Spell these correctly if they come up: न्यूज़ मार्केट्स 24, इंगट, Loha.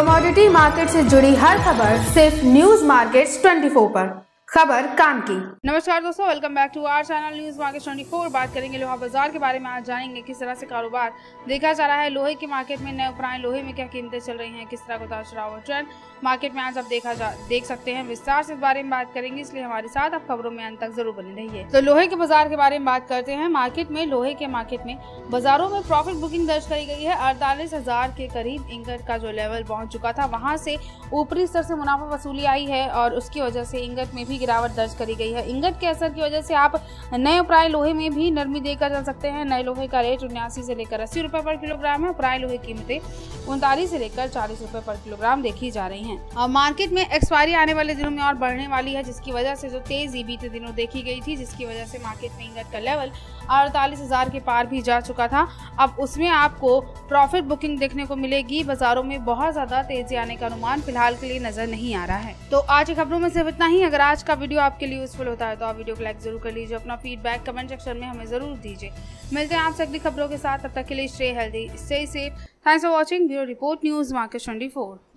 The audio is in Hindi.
कमोडिटी मार्केट से जुड़ी हर खबर सिर्फ न्यूज़ मार्केट्स 24 पर। खबर काम की। नमस्कार दोस्तों, welcome back to our channel न्यूज़ मार्केट्स 24। बात करेंगे लोहा बाजार के बारे में। आज जानेंगे किस तरह से कारोबार देखा जा रहा है लोहे की मार्केट में। नए उपराए लोहे में क्या कीमतें चल रही हैं, किस तरह का उतार चढ़ाव और ट्रेंड मार्केट में आज आप देख सकते हैं। विस्तार से इस बारे में बात करेंगे, इसलिए हमारे साथ आप खबरों में अंत तक जरूर बने रहिए। तो लोहे के बाजार के बारे में बात करते हैं। लोहे के मार्केट में बाजारों में प्रॉफिट बुकिंग दर्ज करी गई है। 48,000 के करीब इंगट का जो लेवल पहुँच चुका था, वहाँ से ऊपरी स्तर से मुनाफा वसूली आई है और उसकी वजह से इंगट में भी गिरावट दर्ज करी गई है। इंगट के असर की वजह से आप नए उपराय लोहे में भी नरमी देकर चल सकते हैं। नए लोहे का रेट 79 से लेकर 80 रुपए पर किलोग्राम है। उपराय लोहे कीमतें 39 से लेकर 40 रुपए पर किलोग्राम देखी जा रही हैं। और मार्केट में एक्सपायरी आने वाले दिनों में और बढ़ने वाली है, जिसकी वजह से जो तेजी बीते दिनों देखी गई थी, जिसकी वजह से मार्केट में इंगट का लेवल 48,000 के पार भी जा चुका था। अब उसमें आपको प्रॉफिट बुकिंग देखने को मिलेगी। बाजारों में बहुत ज्यादा तेजी आने का अनुमान फिलहाल के लिए नजर नहीं आ रहा है। तो आज की खबरों में सिर्फ इतना ही। अगर आज का वीडियो आपके लिए यूजफुल होता है तो आप वीडियो को लाइक जरूर कर लीजिए। अपना फीडबैक कमेंट सेक्शन में हमें जरूर दीजिए। मिलते हैं आपसे अगली खबरों के साथ। तब तक के लिए stay healthy, stay safe. Thanks for watching. Bureau report, न्यूज़ मार्केट्स 24।